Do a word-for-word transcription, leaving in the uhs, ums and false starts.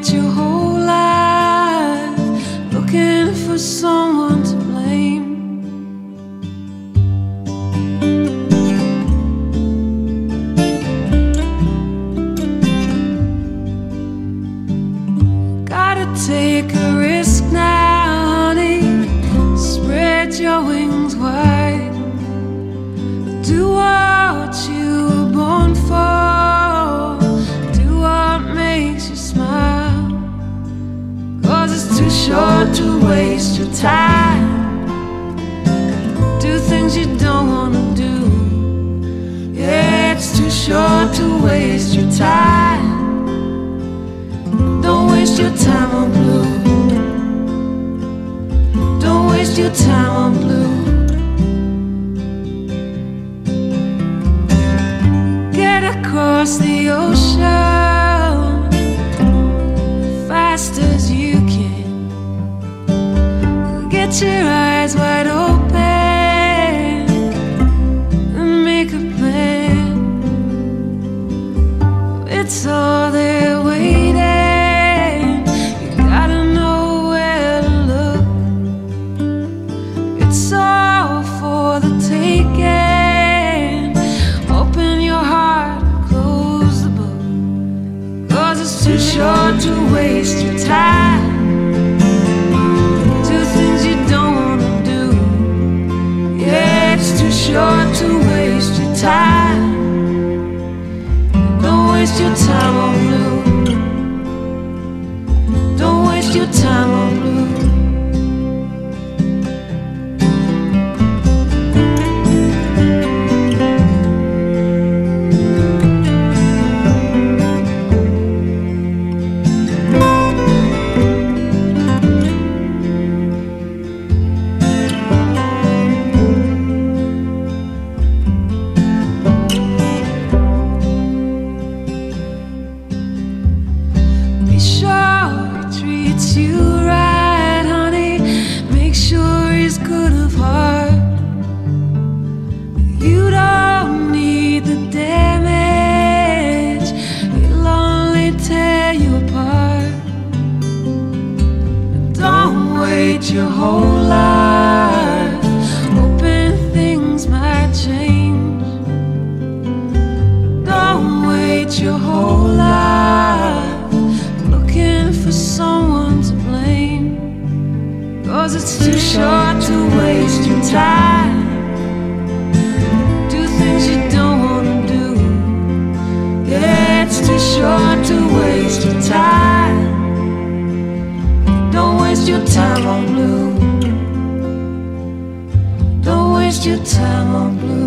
wait your whole life looking for someone to blame. Gotta take a risk now, honey, spread your wings wide, do what you were born for. Short to waste your time, do things you don't wanna do. Yeah, it's too short to waste your time. Don't waste your time on blue. Don't waste your time on blue. Get across the ocean fast as you can. Get your eyes wide open and make a plan. It's all they're waiting. You gotta know where to look. It's all for the taking. Open your heart and close the book, 'cause it's too short to waste your time. Short to waste your time. Don't waste your time on blue. Don't waste your time on blue. Your whole life hoping things might change. Don't wait your whole life looking for someone to blame, 'cause it's too short to waste your time. Do things you don't wanna do. Yeah, it's too short to waste your time. Don't waste your time on blue. Don't waste your time on blue.